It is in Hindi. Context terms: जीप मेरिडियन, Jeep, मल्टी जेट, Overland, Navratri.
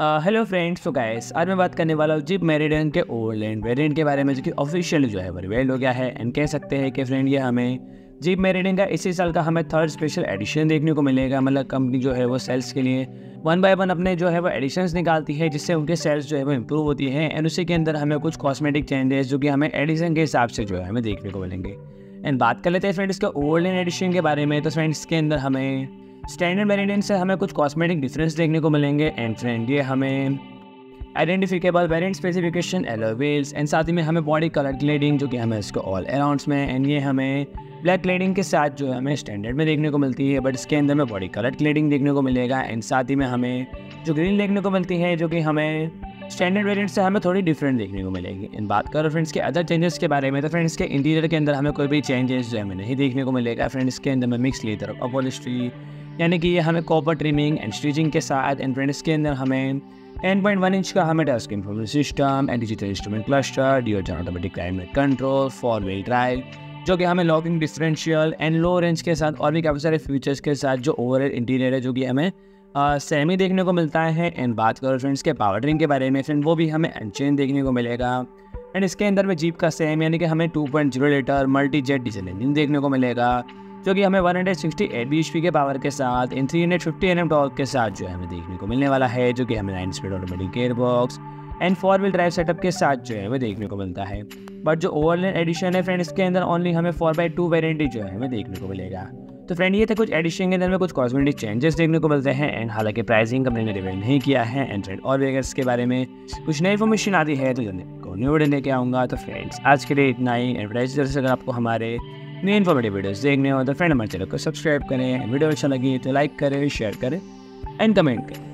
हेलो फ्रेंड्स, तो गाइस आज मैं बात करने वाला हूँ जीप मेरिडियन के ओवरलैंड वेरिएंट के बारे में, जो कि ऑफिशियली जो है रिवील हो गया है। एंड कह सकते हैं कि फ्रेंड ये हमें जीप मेरिडियन का इसी साल का हमें थर्ड स्पेशल एडिशन देखने को मिलेगा। मतलब कंपनी जो है वो सेल्स के लिए वन बाय वन अपने जो है वो एडिशंस निकालती है, जिससे उनके सेल्स जो है वो इम्प्रूव होती है। एंड उसी के अंदर हमें कुछ कॉस्मेटिक चेंजेस जो कि हमें एडिशन के हिसाब से जो है हमें देखने को मिलेंगे। एंड बात कर लेते हैं फ्रेंड इसके ओवरलैंड एडिशन के बारे में। तो फ्रेंड इसके अंदर हमें स्टैंडर्ड वेरिएंट से हमें कुछ कॉस्मेटिक डिफरेंस देखने को मिलेंगे। एंड फ्रेंड ये हमें identifiable variant specification, alloy wheels, and साथ ही में हमें बॉडी कलर क्लेडिंग जो कि हमें इसको ऑल अराउंड्स में, एंड ये हमें ब्लैक क्लेडिंग के साथ जो है हमें स्टैंडर्ड में देखने को मिलती है, बट इसके अंदर में बॉडी कलर क्लेडिंग देखने को मिलेगा। एंड साथ ही में हमें जो ग्रीन देखने को मिलती है, जो कि हमें स्टैंडर्ड वेरिएंट से हमें थोड़ी डिफरेंट देखने को मिलेगी। इन बात करो फ्रेंड्स के अदर चेंजेस के बारे में, तो फ्रेंड्स के इंटीरियर के अंदर हमें कोई भी चेंजेस जो हमें नहीं देखने को मिलेगा। फ्रेंड्स के अंदर में मिक्स लेदर अपॉलिस्ट्री, यानी कि ये हमें कॉपर ट्रिमिंग एंड स्टिचिंग के साथ। एंड फ्रेंड्स के अंदर हमें 10.1 इंच का हमें touch screen information system and digital instrument cluster, dual channel automatic climate control, four wheel drive, जो कि हमें locking differential and low range के साथ और भी काफ़ी सारे फीचर्स के साथ जो ओवरऑल इंटीरियर है जो कि हमें सेमी देखने को मिलता है। एंड बात करो फ्रेंड्स के पावर ट्रिम के बारे में, फ्रेंड वो भी हमें अनचेंज देखने को मिलेगा। एंड इसके अंदर में जीप का सेम यानी कि हमें 2.0 litre मल्टी जेट diesel engine देखने को मिलेगा, जो कि हमें 168 bhp के पावर के साथ इन 350 Nm टॉर्क के साथ जो है हमें देखने को मिलने वाला है, जो कि हमें nine speed automatic gear box and four wheel drive setup के साथ जो है हमें देखने को मिलता है। बट जो ओवरलैंड एडिशन है फ्रेंड, इसके अंदर ओनली हमें 4x2 वेरिएंट जो है हमें देखने को मिलेगा। तो फ्रेंड ये थे कुछ एडिशन के अंदर में कुछ कॉस्मेटिक चेंजेस देखने को मिलते हैं। एंड हालांकि प्राइसिंग कंपनी ने रिवील नहीं किया है। एंड फ्रेंड और वेगर्स के बारे में कुछ नई इन्फॉर्मेशन आती है तो न्यू वीडियो लेके आऊँगा। तो फ्रेंड्स आज के लिए इतना ही। एडवर्टाइज अगर आपको हमारे नई इन्फॉर्मेटिव वीडियोस देखने हो तो फ्रेंड हमारे चैनल को सब्सक्राइब करें। वीडियो अच्छा लगी तो लाइक करें, शेयर करें एंड कमेंट करें।